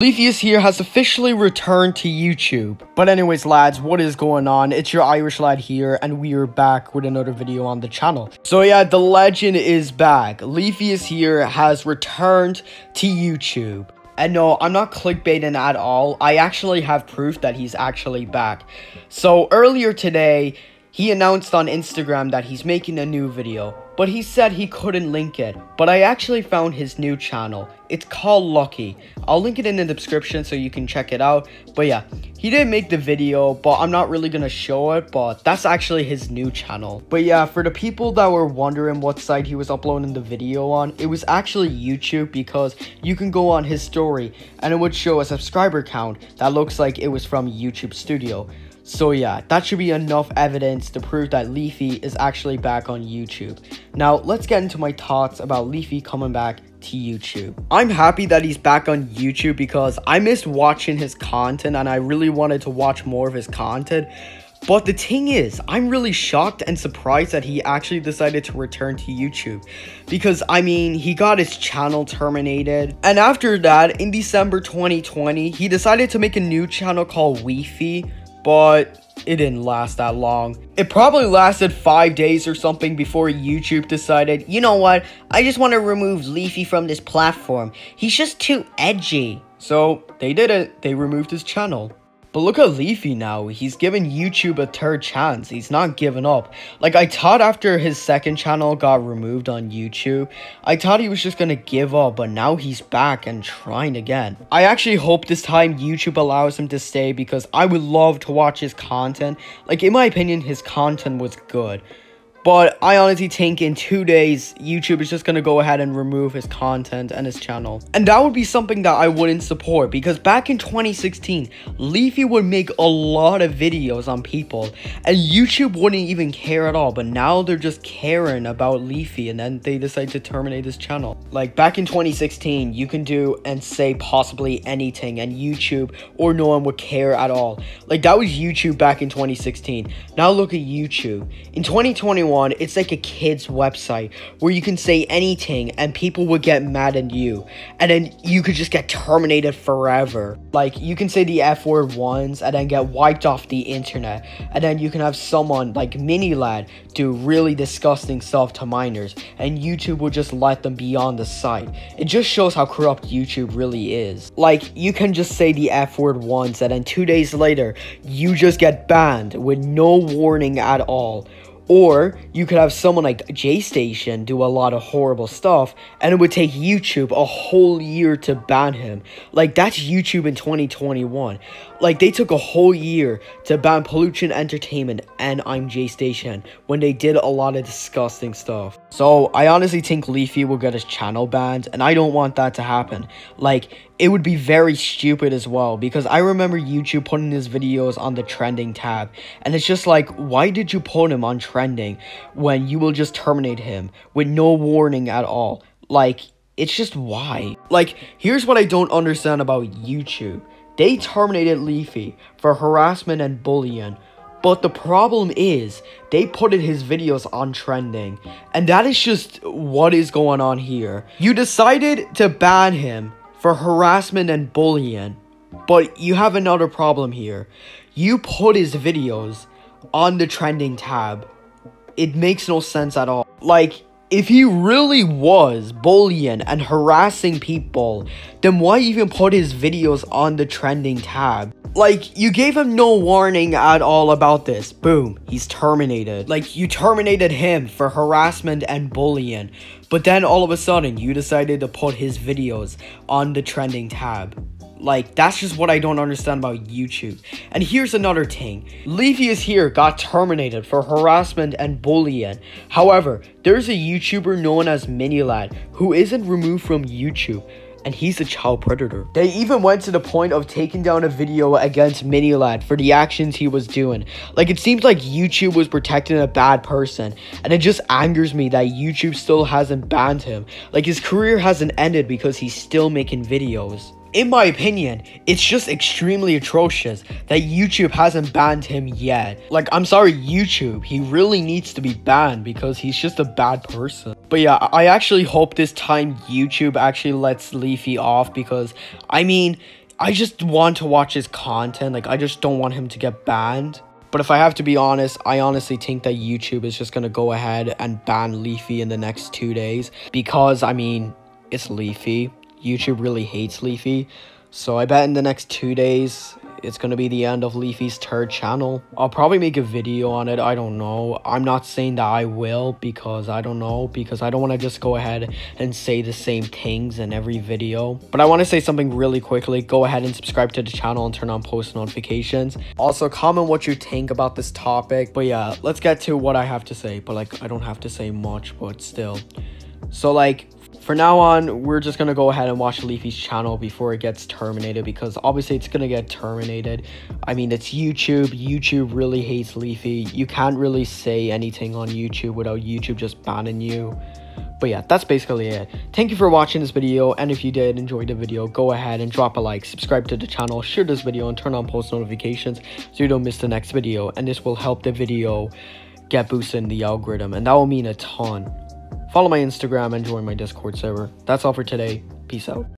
Leafy is here has officially returned to YouTube. But anyways lads, what is going on? It's your Irish lad here and we are back with another video on the channel. So yeah, the legend is back. Leafy is here has returned to YouTube. And no, I'm not clickbaiting at all. I actually have proof that he's actually back. So earlier today, he announced on Instagram that he's making a new video, but he said he couldn't link it. But I actually found his new channel. It's called Lucky. I'll link it in the description so you can check it out. But yeah, he didn't make the video, but I'm not really gonna show it, but that's actually his new channel. But yeah, for the people that were wondering what site he was uploading the video on, it was actually YouTube, because you can go on his story and it would show a subscriber count that looks like it was from YouTube Studio. So yeah, that should be enough evidence to prove that Leafy is actually back on YouTube. Now, let's get into my thoughts about Leafy coming back to YouTube. I'm happy that he's back on YouTube because I missed watching his content and I really wanted to watch more of his content. But the thing is, I'm really shocked and surprised that he actually decided to return to YouTube, because I mean, he got his channel terminated, and after that, in December 2020, he decided to make a new channel called Weefy. But it didn't last that long. It probably lasted 5 days or something before YouTube decided, you know what, I just want to remove Leafy from this platform. He's just too edgy. So they did it. They removed his channel. But look at Leafy now. He's given YouTube a third chance. He's not giving up. Like, I thought after his second channel got removed on YouTube, I thought he was just gonna give up, but now he's back and trying again. I actually hope this time YouTube allows him to stay, because I would love to watch his content. Like, in my opinion, his content was good. But I honestly think in 2 days, YouTube is just going to go ahead and remove his content and his channel. And that would be something that I wouldn't support, because back in 2016, Leafy would make a lot of videos on people and YouTube wouldn't even care at all. But now they're just caring about Leafy and then they decide to terminate his channel. Like, back in 2016, you can do and say possibly anything and YouTube or no one would care at all. Like, that was YouTube back in 2016. Now look at YouTube. In 2021, it's like a kid's website where you can say anything and people would get mad at you, and then you could just get terminated forever. Like, you can say the F word once and then get wiped off the internet, and then you can have someone like Mini Ladd do really disgusting stuff to minors and YouTube will just let them be on the site. It just shows how corrupt YouTube really is. Like, you can just say the F word once and then 2 days later you just get banned with no warning at all. Or you could have someone like JayStation do a lot of horrible stuff and it would take YouTube a whole year to ban him. Like, that's YouTube in 2021. Like, they took a whole year to ban Pollution Entertainment and I'm JayStation when they did a lot of disgusting stuff. So I honestly think Leafy will get his channel banned and I don't want that to happen. Like, it would be very stupid as well, because I remember YouTube putting his videos on the trending tab and it's just like, why did you put him on trending when you will just terminate him with no warning at all? Like, it's just why? Like, here's what I don't understand about YouTube. They terminated Leafy for harassment and bullying, but the problem is they put his videos on trending, and that is just what is going on here. You decided to ban him for harassment and bullying, but you have another problem here. You put his videos on the trending tab. It makes no sense at all. Like, if he really was bullying and harassing people, then why even put his videos on the trending tab? Like, you gave him no warning at all about this. Boom, he's terminated. Like, you terminated him for harassment and bullying, but then all of a sudden you decided to put his videos on the trending tab. Like, that's just what I don't understand about YouTube. And here's another thing. Leafy is here got terminated for harassment and bullying. However, there's a YouTuber known as Mini Ladd who isn't removed from YouTube, and he's a child predator. They even went to the point of taking down a video against Mini Ladd for the actions he was doing. Like, it seems like YouTube was protecting a bad person, and it just angers me that YouTube still hasn't banned him. Like, his career hasn't ended because he's still making videos. In my opinion, it's just extremely atrocious that YouTube hasn't banned him yet. Like, I'm sorry, YouTube, he really needs to be banned because he's just a bad person. But yeah, I actually hope this time YouTube actually lets Leafy off, because, I mean, I just want to watch his content. Like, I just don't want him to get banned. But if I have to be honest, I honestly think that YouTube is just going to go ahead and ban Leafy in the next 2 days. Because, I mean, it's Leafy. YouTube really hates Leafy. So I bet in the next 2 days, it's going to be the end of Leafy's third channel. I'll probably make a video on it. I don't know. I'm not saying that I will because I don't know. Because I don't want to just go ahead and say the same things in every video. But I want to say something really quickly. Go ahead and subscribe to the channel and turn on post notifications. Also, comment what you think about this topic. But yeah, let's get to what I have to say. But like, I don't have to say much, but still. So like, for now on, we're just going to go ahead and watch Leafy's channel before it gets terminated, because obviously it's going to get terminated. I mean, it's YouTube. YouTube really hates Leafy. You can't really say anything on YouTube without YouTube just banning you. But yeah, that's basically it. Thank you for watching this video, and if you did enjoy the video, go ahead and drop a like, subscribe to the channel, share this video, and turn on post notifications so you don't miss the next video, and this will help the video get boosted in the algorithm, and that will mean a ton. Follow my Instagram and join my Discord server. That's all for today. Peace out.